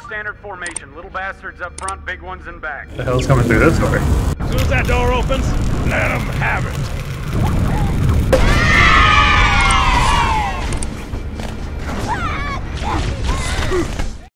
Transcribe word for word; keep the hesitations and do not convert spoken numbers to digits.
standard formation. Little bastards up front, big ones in back. The hell's coming through this door? As soon as that door opens, let them have it.